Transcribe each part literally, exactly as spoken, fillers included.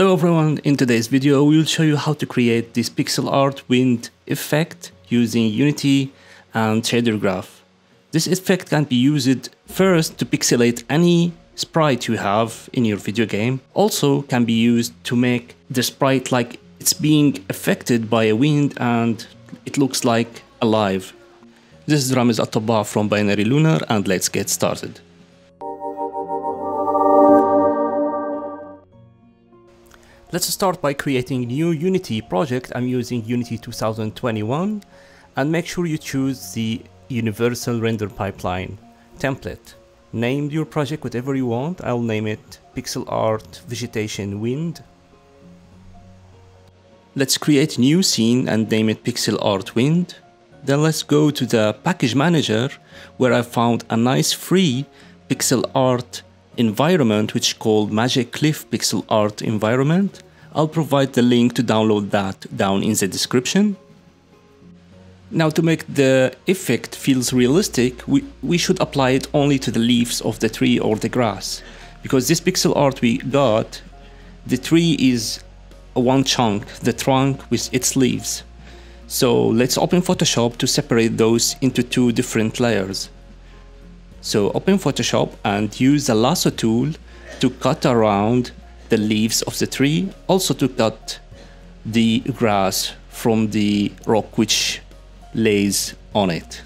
Hello everyone, in today's video we will show you how to create this pixel art wind effect using Unity and Shader Graph. This effect can be used first to pixelate any sprite you have in your video game. Also can be used to make the sprite like it's being affected by a wind and it looks like alive. This is Ramez Attaba from Binary Lunar and let's get started. Let's start by creating new Unity project. I'm using Unity two thousand twenty-one and make sure you choose the Universal Render Pipeline template. Name your project whatever you want. I'll name it Pixel Art Vegetation Wind. Let's create new scene and name it Pixel Art Wind. Then let's go to the package manager where I found a nice free Pixel Art Environment which is called Magic Cliffs Pixel Art Environment. I'll provide the link to download that down in the description. Now to make the effect feels realistic, we, we should apply it only to the leaves of the tree or the grass. Because this pixel art we got, the tree is one chunk, the trunk with its leaves. So let's open Photoshop to separate those into two different layers. So open Photoshop and use the lasso tool to cut around the leaves of the tree, also to cut the grass from the rock which lays on it.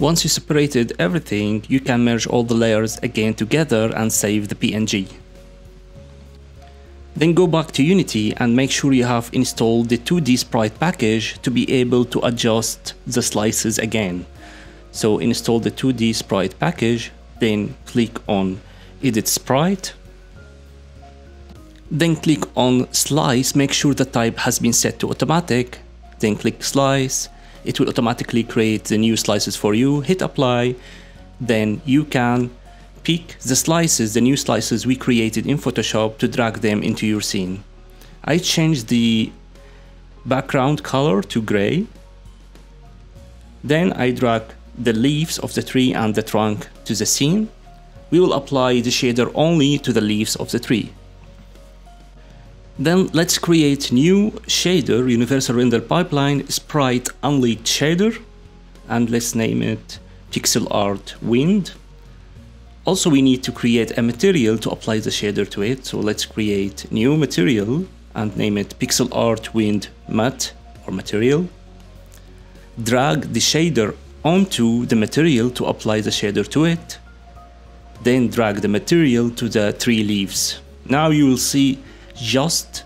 Once you separated everything, you can merge all the layers again together and save the P N G. Then go back to Unity and make sure you have installed the two D sprite package to be able to adjust the slices again. So install the two D sprite package, then click on Edit Sprite. Then click on Slice, make sure the type has been set to automatic, then click Slice. It will automatically create the new slices for you. Hit apply, then you can pick the slices, the new slices we created in Photoshop to drag them into your scene. I changed the background color to gray. Then I drag the leaves of the tree and the trunk to the scene. We will apply the shader only to the leaves of the tree. Then let's create new shader, Universal Render Pipeline, Sprite Unleaked Shader, and let's name it Pixel Art Wind. Also we need to create a material to apply the shader to it, so let's create new material and name it Pixel Art Wind Matte or Material. Drag the shader onto the material to apply the shader to it, then drag the material to the tree leaves. Now you will see just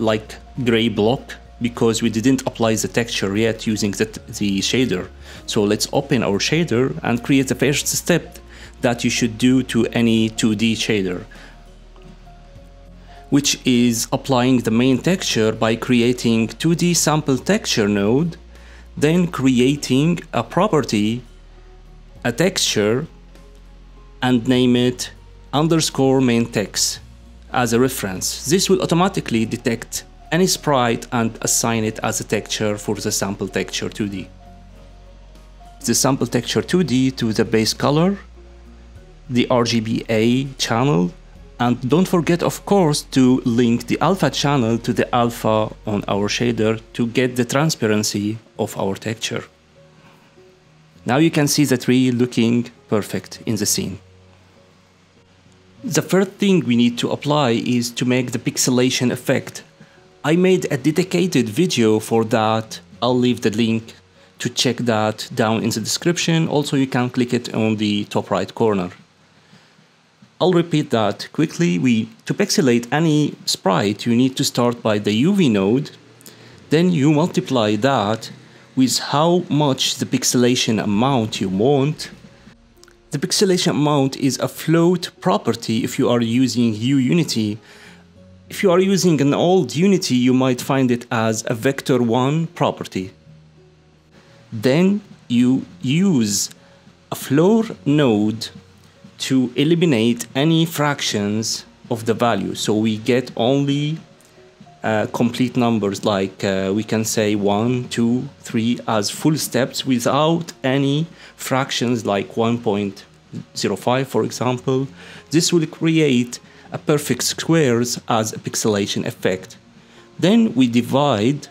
like gray block because we didn't apply the texture yet using the, the shader. So let's open our shader and create the first step that you should do to any two D shader, which is applying the main texture by creating two D sample texture node, then creating a property, a texture, and name it underscore main text as a reference. This will automatically detect any sprite and assign it as a texture for the sample texture two D. The sample texture two D to the base color, the R G B A channel, and don't forget of course to link the alpha channel to the alpha on our shader to get the transparency of our texture. Now you can see the tree looking perfect in the scene. The first thing we need to apply is to make the pixelation effect. I made a dedicated video for that. I'll leave the link to check that down in the description. Also, you can click it on the top right corner. I'll repeat that quickly. We, to pixelate any sprite, you need to start by the U V node. Then you multiply that with how much the pixelation amount you want. The pixelation amount is a float property if you are using U Unity. If you are using an old Unity, you might find it as a vector one property. Then you use a floor node to eliminate any fractions of the value, so we get only uh, complete numbers, like uh, we can say one, two, three as full steps without any fractions, like one point zero five, for example. This will create a perfect squares as a pixelation effect. Then we divide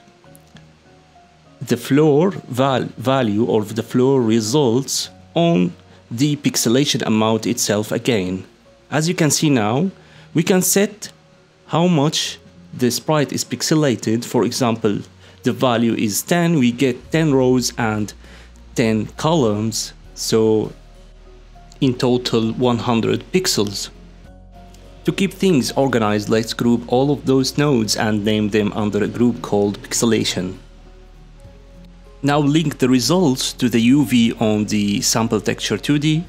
the floor val value or the floor results on the pixelation amount itself again. As you can see now, we can set how much the sprite is pixelated. For example, the value is ten, we get ten rows and ten columns, so in total one hundred pixels. To keep things organized, let's group all of those nodes and name them under a group called pixelation. Now link the results to the U V on the sample texture two D,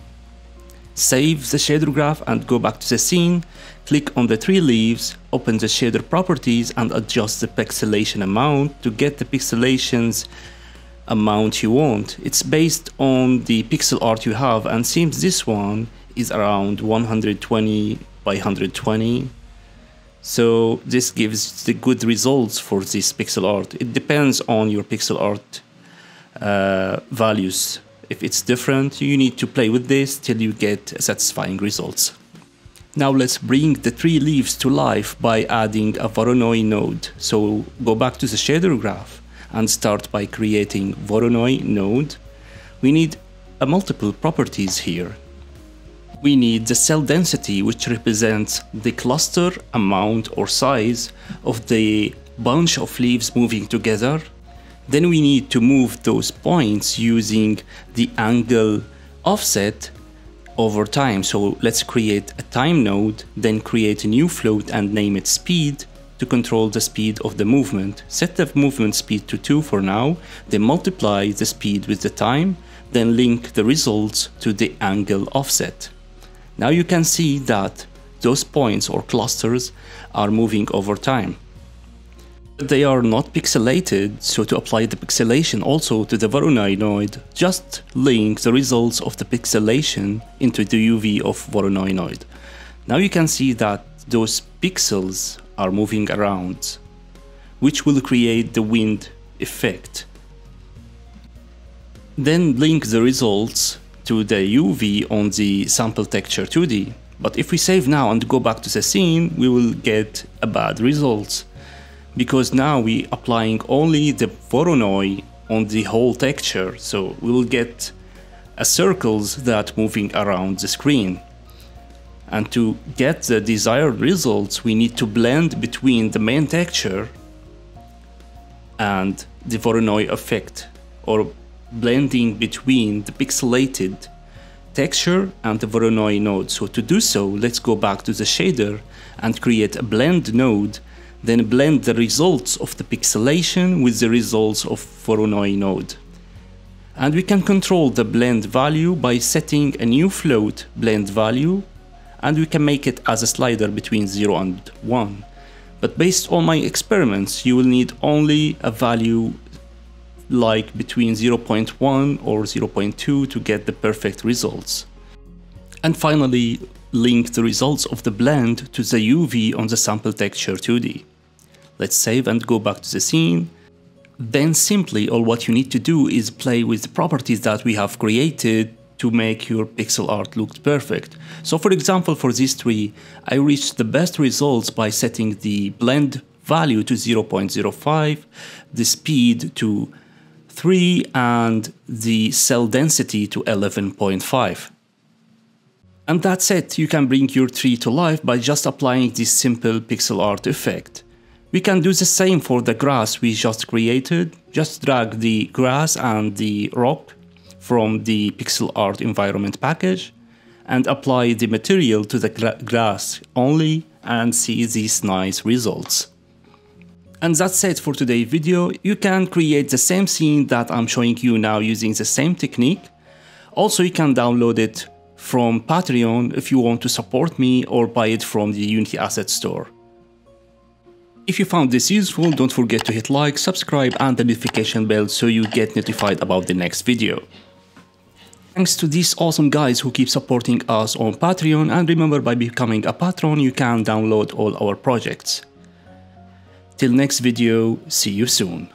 save the shader graph and go back to the scene, click on the three leaves, open the shader properties and adjust the pixelation amount to get the pixelations amount you want. It's based on the pixel art you have, and since this one is around one hundred twenty by one hundred twenty, so this gives the good results for this pixel art. It depends on your pixel art Uh, values. If it's different, you need to play with this till you get satisfying results. Now let's bring the three leaves to life by adding a Voronoi node. So go back to the shader graph and start by creating Voronoi node. We need a multiple properties here. We need the cell density, which represents the cluster amount or size of the bunch of leaves moving together. Then we need to move those points using the angle offset over time. So let's create a time node, then create a new float and name it speed to control the speed of the movement. Set the movement speed to two for now, then multiply the speed with the time, then link the results to the angle offset. Now you can see that those points or clusters are moving over time. They are not pixelated, so to apply the pixelation also to the Voronoi node, just link the results of the pixelation into the U V of Voronoi node. Now you can see that those pixels are moving around, which will create the wind effect. Then link the results to the U V on the sample texture two D. But if we save now and go back to the scene, we will get a bad result, because now we applying only the Voronoi on the whole texture, so we will get a circles that moving around the screen. And to get the desired results, we need to blend between the main texture and the Voronoi effect, or blending between the pixelated texture and the Voronoi node. So to do so, let's go back to the shader and create a blend node, then blend the results of the pixelation with the results of Voronoi node. And we can control the blend value by setting a new float blend value, and we can make it as a slider between zero and one. But based on my experiments, you will need only a value like between zero point one or zero point two to get the perfect results. And finally, link the results of the blend to the U V on the sample texture two D. Let's save and go back to the scene. Then simply all what you need to do is play with the properties that we have created to make your pixel art look perfect. So for example, for these three, I reached the best results by setting the blend value to zero point zero five, the speed to three, and the cell density to eleven point five. And that's it. You can bring your tree to life by just applying this simple pixel art effect. We can do the same for the grass we just created. Just drag the grass and the rock from the pixel art environment package and apply the material to the gra- grass only and see these nice results. And that's it for today's video. You can create the same scene that I'm showing you now using the same technique. Also, you can download it from Patreon if you want to support me, or buy it from the Unity Asset Store. If you found this useful, don't forget to hit like, subscribe and the notification bell so you get notified about the next video. Thanks to these awesome guys who keep supporting us on Patreon, and remember, by becoming a patron you can download all our projects. Till next video, see you soon.